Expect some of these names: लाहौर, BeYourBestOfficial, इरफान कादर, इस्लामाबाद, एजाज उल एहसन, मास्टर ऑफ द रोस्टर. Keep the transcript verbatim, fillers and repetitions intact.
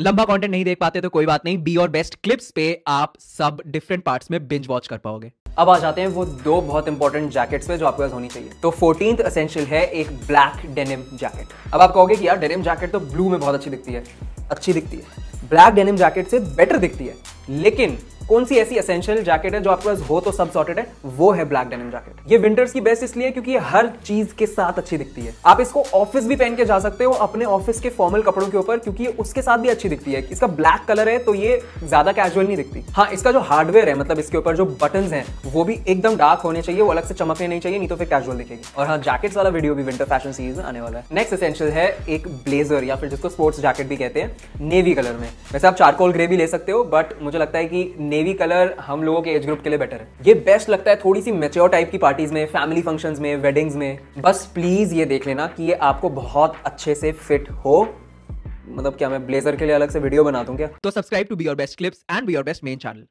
लंबा कंटेंट नहीं देख पाते तो कोई बात नहीं, बी और बेस्ट क्लिप्स पे आप सब डिफरेंट पार्ट्स में बिंज वॉच कर पाओगे। अब आ जाते हैं वो दो बहुत इंपॉर्टेंट जैकेट्स पे जो आपके पास होनी चाहिए। तो फोर्टीन्थ एसेंशियल है एक ब्लैक डेनिम जैकेट। अब आप कहोगे कि यार डेनिम जैकेट तो ब्लू में बहुत अच्छी दिखती है, अच्छी दिखती है, ब्लैक डेनिम जैकेट से बेटर दिखती है, लेकिन कौन सी ऐसी एसेंशियल जैकेट है जो आपके पास हो तो सब सॉर्टेड है? वो है ब्लैक डेनिम जैकेट। ये विंटर्स की बेस्ट इसलिए क्योंकि ये हर चीज के साथ अच्छी दिखती है। आप इसको ऑफिस भी पहन के जा सकते हो अपने ऑफिस के फॉर्मल कपड़ों के ऊपर, क्योंकि उसके साथ भी अच्छी दिखती है। इसका ब्लैक कलर है तो ये ज्यादा कैजुअल नहीं दिखती। हाँ, इसका जो हार्डवेयर है, मतलब इसके ऊपर जो बटन है, वो भी एकदम डार्क होने चाहिए, वो अलग से चमकने नहीं चाहिए, नहीं तो फिर कैजुअल दिखेगी। और हाँ, जैकेट्स वाला वीडियो भी विंटर फैशन सीरीज में आने वाला है। नेक्स्ट एसेंशियल है एक ब्लेजर, या फिर जिसको स्पोर्ट्स जैकेट भी कहते हैं, नेवी कलर में। वैसे आप चारकोल ग्रे भी ले सकते हो, बट मुझे लगता है कि नेवी कलर हम लोगों के एज ग्रुप के लिए बेटर है। ये बेस्ट लगता है थोड़ी सी मैच्योर टाइप की पार्टीज में, फैमिली फंक्शंस में, वेडिंग्स में। बस प्लीज ये देख लेना कि ये आपको बहुत अच्छे से फिट हो। मतलब क्या मैं ब्लेजर के लिए अलग से वीडियो बना दूं क्या? तो subscribe to be your best clips and be your best main channel.